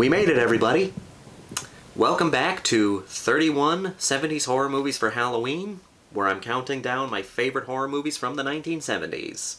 We made it, everybody. Welcome back to 31 70s horror movies for Halloween, where I'm counting down my favorite horror movies from the 1970s.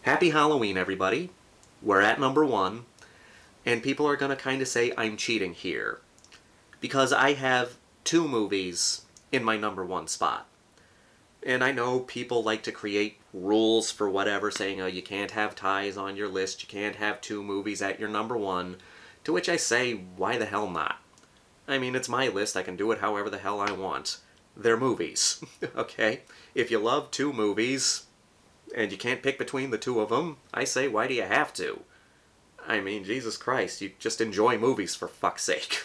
Happy Halloween, everybody. We're at number one, and people are gonna kinda say I'm cheating here, because I have two movies in my number one spot. And I know people like to create rules for whatever, saying, oh, you can't have ties on your list, you can't have two movies at your number one. To which I say, why the hell not? I mean, it's my list, I can do it however the hell I want. They're movies, okay? If you love two movies, and you can't pick between the two of them, I say, why do you have to? I mean, Jesus Christ, you just enjoy movies for fuck's sake.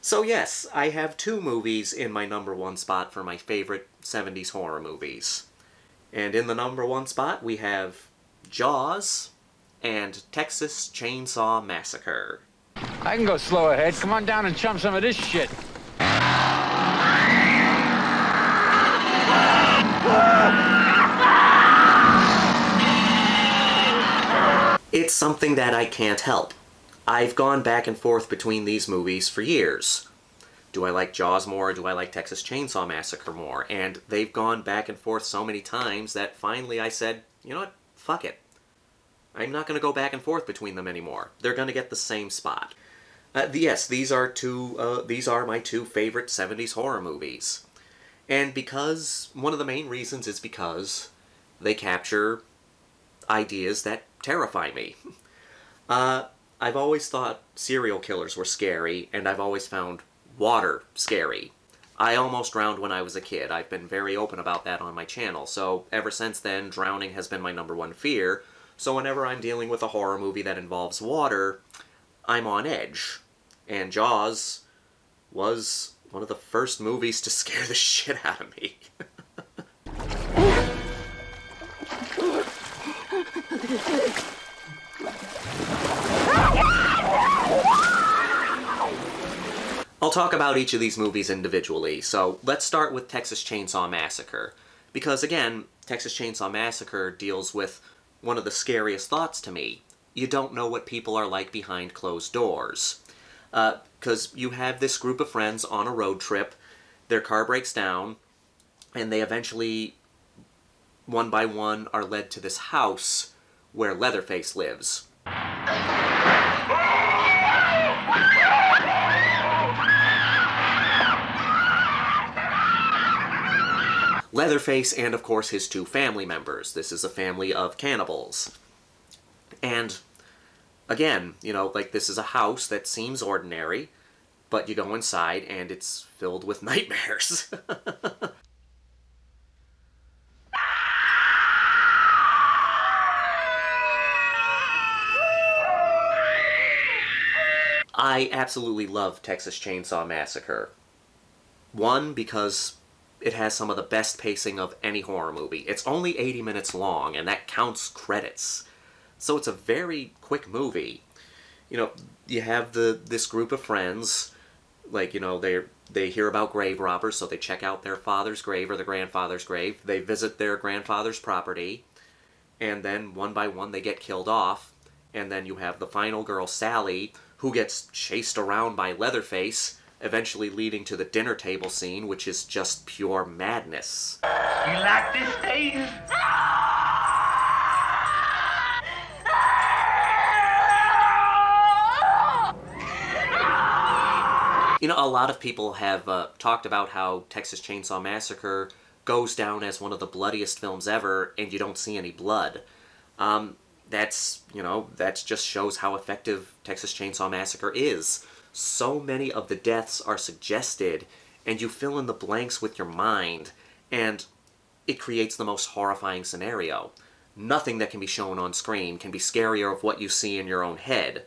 So yes, I have two movies in my number one spot for my favorite 70s horror movies. And in the number one spot, we have Jaws and Texas Chainsaw Massacre. I can go slow ahead. Come on down and chump some of this shit. It's something that I can't help. I've gone back and forth between these movies for years. Do I like Jaws more, or do I like Texas Chainsaw Massacre more? And they've gone back and forth so many times that finally I said, you know what, fuck it. I'm not going to go back and forth between them anymore. They're going to get the same spot. Yes, these are my two favorite 70s horror movies. And because, one of the main reasons is because they capture ideas that terrify me. I've always thought serial killers were scary, and I've always found water scary. I almost drowned when I was a kid. I've been very open about that on my channel, so ever since then, drowning has been my number one fear. So whenever I'm dealing with a horror movie that involves water, I'm on edge. And Jaws was one of the first movies to scare the shit out of me. I'll talk about each of these movies individually, so let's start with Texas Chainsaw Massacre. Because again, Texas Chainsaw Massacre deals with one of the scariest thoughts to me. You don't know what people are like behind closed doors. Because you have this group of friends on a road trip, their car breaks down, and they eventually, one by one, are led to this house where Leatherface lives. Leatherface and, of course, his two family members. This is a family of cannibals. And, again, you know, like, this is a house that seems ordinary, but you go inside and it's filled with nightmares. I absolutely love Texas Chainsaw Massacre. One, because it has some of the best pacing of any horror movie. It's only 80 minutes long, and that counts credits. So it's a very quick movie. You know, you have this group of friends, like, you know, they hear about grave robbers, so they check out their father's grave or their grandfather's grave. They visit their grandfather's property, and then one by one they get killed off. And then you have the final girl, Sally, who gets chased around by Leatherface, eventually leading to the dinner table scene, which is just pure madness. You like this thing? You know, a lot of people have talked about how Texas Chainsaw Massacre goes down as one of the bloodiest films ever, and you don't see any blood. That's, you know, that just shows how effective Texas Chainsaw Massacre is. So many of the deaths are suggested, and you fill in the blanks with your mind, and it creates the most horrifying scenario. Nothing that can be shown on screen can be scarier of what you see in your own head,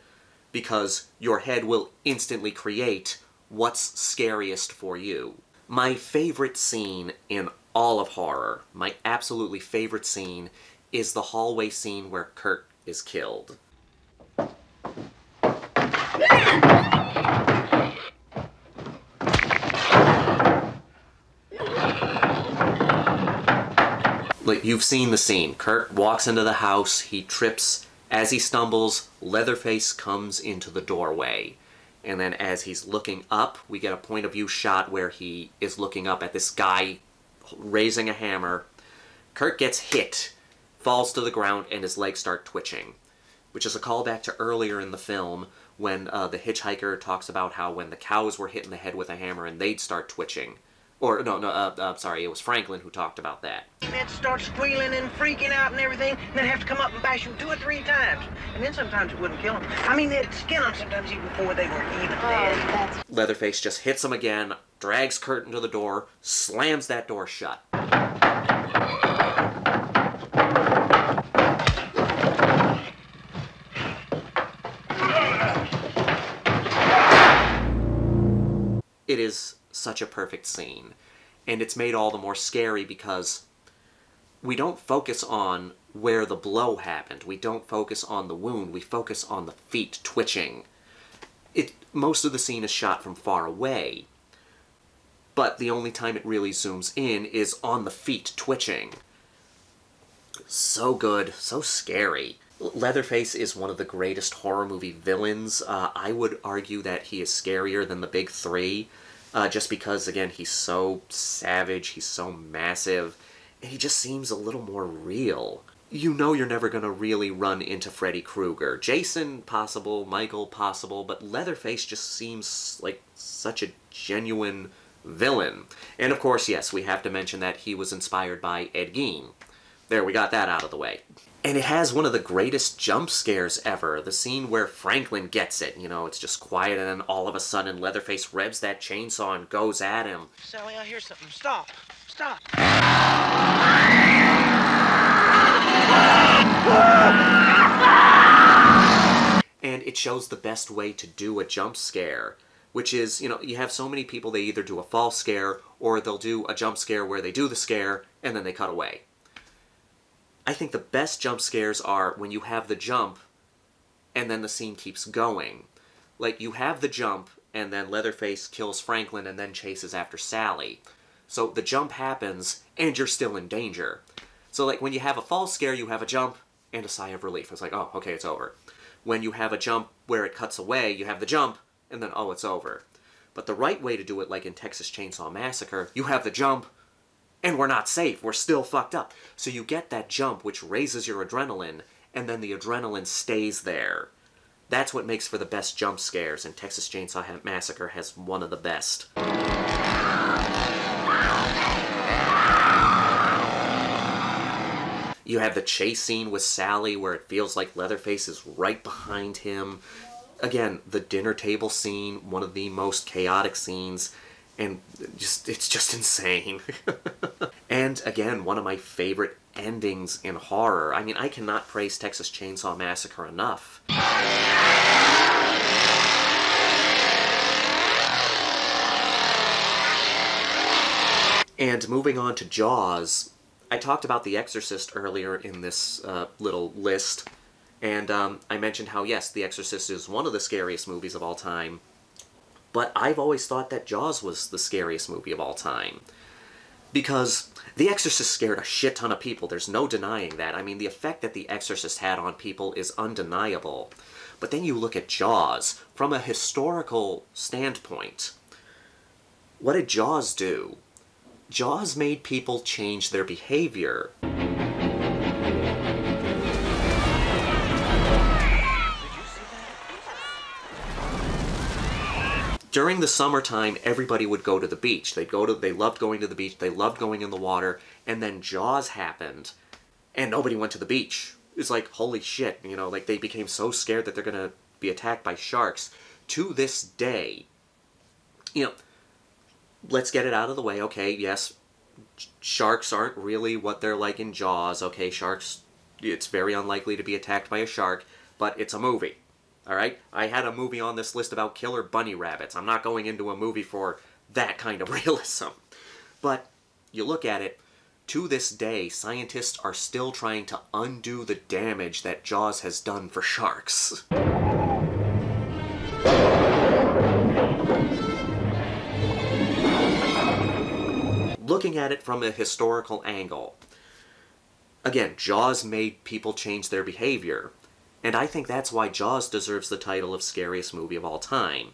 because your head will instantly create what's scariest for you. My favorite scene in all of horror, my absolutely favorite scene, is the hallway scene where Kurt is killed. Like, you've seen the scene. Kurt walks into the house, he trips, As he stumbles, Leatherface comes into the doorway. And then as he's looking up, we get a point of view shot where he is looking up at this guy raising a hammer. Kurt gets hit, falls to the ground, and his legs start twitching, which is a callback to earlier in the film when the hitchhiker talks about how when the cows were hit in the head with a hammer and they'd start twitching. Or, sorry, it was Franklin who talked about that. They'd start squealing and freaking out and everything, and they'd have to come up and bash them 2 or 3 times. And then sometimes it wouldn't kill them. I mean, they'd skin them sometimes even before they were even dead. Leatherface just hits him again, drags Kurt into the door, slams that door shut. It is such a perfect scene, and it's made all the more scary because we don't focus on where the blow happened, we don't focus on the wound, we focus on the feet twitching. Most of the scene is shot from far away, but the only time it really zooms in is on the feet twitching. So good, so scary. Leatherface is one of the greatest horror movie villains. I would argue that he is scarier than the big three, just because, again, he's so savage, he's so massive, and he just seems a little more real. You know you're never gonna really run into Freddy Krueger. Jason, possible. Michael, possible. But Leatherface just seems like such a genuine villain. And of course, yes, we have to mention that he was inspired by Ed Gein. There, we got that out of the way. And it has one of the greatest jump scares ever, the scene where Franklin gets it. You know, it's just quiet, and then all of a sudden Leatherface revs that chainsaw and goes at him. Sally, I hear something. Stop. Stop. And it shows the best way to do a jump scare, which is, you know, you have so many people, they either do a false scare, or they'll do a jump scare where they do the scare, and then they cut away. I think the best jump scares are when you have the jump and then the scene keeps going. Like, you have the jump and then Leatherface kills Franklin and then chases after Sally. So the jump happens and you're still in danger. So, like, when you have a false scare, you have a jump and a sigh of relief. It's like, oh, okay, it's over. When you have a jump where it cuts away, you have the jump and then, oh, it's over. But the right way to do it, like in Texas Chainsaw Massacre, you have the jump, and we're not safe, we're still fucked up. So you get that jump, which raises your adrenaline, and then the adrenaline stays there. That's what makes for the best jump scares, and Texas Chainsaw Massacre has one of the best. You have the chase scene with Sally, where it feels like Leatherface is right behind him. Again, the dinner table scene, one of the most chaotic scenes. And it's just insane. And again, one of my favorite endings in horror. I mean, I cannot praise Texas Chainsaw Massacre enough. And moving on to Jaws, I talked about The Exorcist earlier in this little list. And I mentioned how, yes, The Exorcist is one of the scariest movies of all time. But I've always thought that Jaws was the scariest movie of all time. Because The Exorcist scared a shit ton of people, there's no denying that. I mean, the effect that The Exorcist had on people is undeniable. But then you look at Jaws from a historical standpoint. What did Jaws do? Jaws made people change their behavior. During the summertime, everybody would go to the beach. They loved going to the beach, they loved going in the water, and then Jaws happened, and nobody went to the beach. It's like, holy shit, you know, like, they became so scared that they're gonna be attacked by sharks. To this day, you know, let's get it out of the way, okay, yes, sharks aren't really what they're like in Jaws, okay, sharks, it's very unlikely to be attacked by a shark, but it's a movie. Alright? I had a movie on this list about killer bunny rabbits. I'm not going into a movie for that kind of realism. But you look at it, to this day, scientists are still trying to undo the damage that Jaws has done for sharks. Looking at it from a historical angle, again, Jaws made people change their behavior. And I think that's why Jaws deserves the title of Scariest Movie of All Time.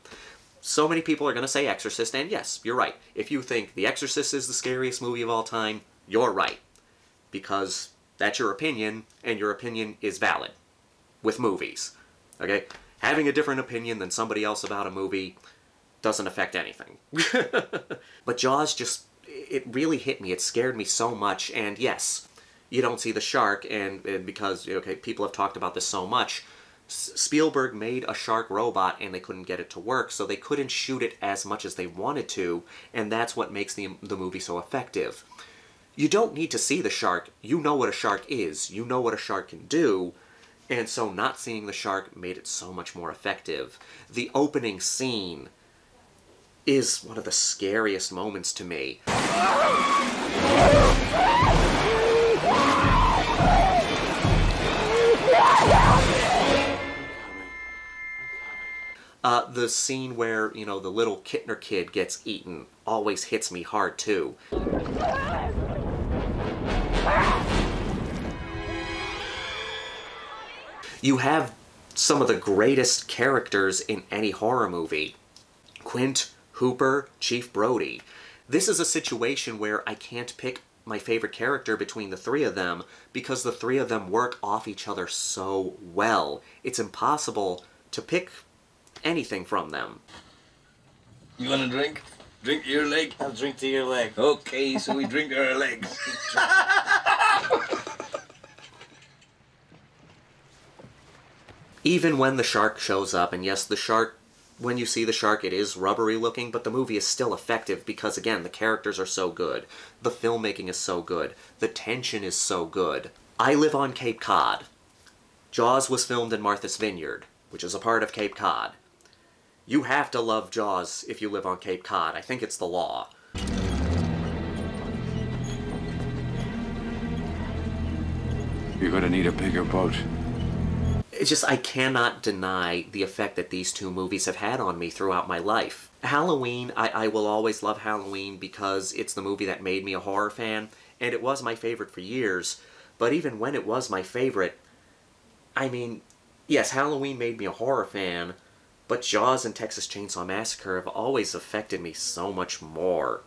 So many people are going to say Exorcist, and yes, you're right. If you think The Exorcist is the scariest movie of all time, you're right. Because that's your opinion, and your opinion is valid. With movies. Okay? Having a different opinion than somebody else about a movie doesn't affect anything. But Jaws just, it really hit me. It scared me so much, and yes, you don't see the shark, and because, okay, people have talked about this so much, Spielberg made a shark robot and they couldn't get it to work, so they couldn't shoot it as much as they wanted to, and that's what makes the movie so effective. You don't need to see the shark. You know what a shark is. You know what a shark can do, and so not seeing the shark made it so much more effective. The opening scene is one of the scariest moments to me. The scene where, you know, the little Kittner kid gets eaten always hits me hard, too. You have some of the greatest characters in any horror movie. Quint, Hooper, Chief Brody. This is a situation where I can't pick my favorite character between the three of them because the three of them work off each other so well. It's impossible to pick anything from them. You want a drink? Drink your leg? I'll drink to your leg. Okay, so we drink our legs. Even when the shark shows up, and yes, the shark, when you see the shark, it is rubbery looking, but the movie is still effective because, again, the characters are so good. The filmmaking is so good. The tension is so good. I live on Cape Cod. Jaws was filmed in Martha's Vineyard, which is a part of Cape Cod. You have to love Jaws if you live on Cape Cod. I think it's the law. You're gonna need a bigger boat. It's just, I cannot deny the effect that these two movies have had on me throughout my life. Halloween, I will always love Halloween because it's the movie that made me a horror fan, and it was my favorite for years. But even when it was my favorite, I mean, yes, Halloween made me a horror fan, but Jaws and Texas Chainsaw Massacre have always affected me so much more.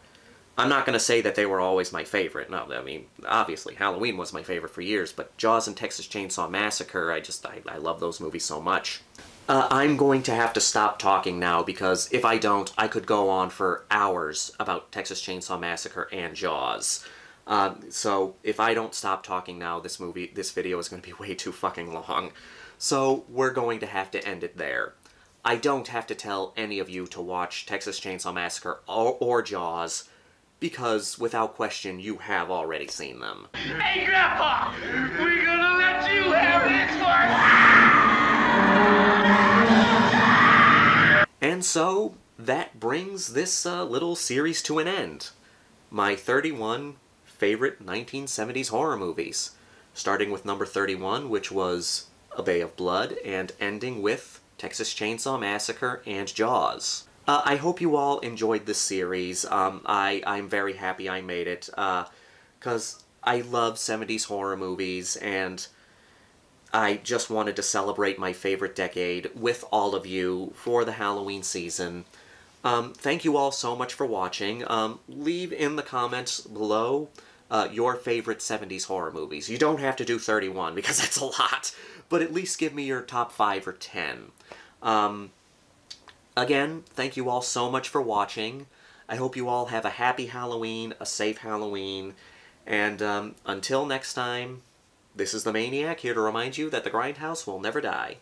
I'm not going to say that they were always my favorite. No, I mean, obviously, Halloween was my favorite for years, but Jaws and Texas Chainsaw Massacre, I love those movies so much. I'm going to have to stop talking now, because if I don't, I could go on for hours about Texas Chainsaw Massacre and Jaws. So if I don't stop talking now, this video is going to be way too fucking long. So we're going to have to end it there. I don't have to tell any of you to watch Texas Chainsaw Massacre or Jaws, because without question, you have already seen them. Hey, Grandpa! We're gonna let you have this one! And so, that brings this little series to an end. My 31 favorite 1970s horror movies. Starting with number 31, which was A Bay of Blood, and ending with Texas Chainsaw Massacre and Jaws. I hope you all enjoyed this series. I'm very happy I made it, because I love 70s horror movies, and I just wanted to celebrate my favorite decade with all of you for the Halloween season. Thank you all so much for watching. Leave in the comments below your favorite 70s horror movies. You don't have to do 31, because that's a lot, but at least give me your top 5 or 10. Again, thank you all so much for watching. I hope you all have a happy Halloween, a safe Halloween, and until next time, this is The Maniac, here to remind you that the Grindhouse will never die.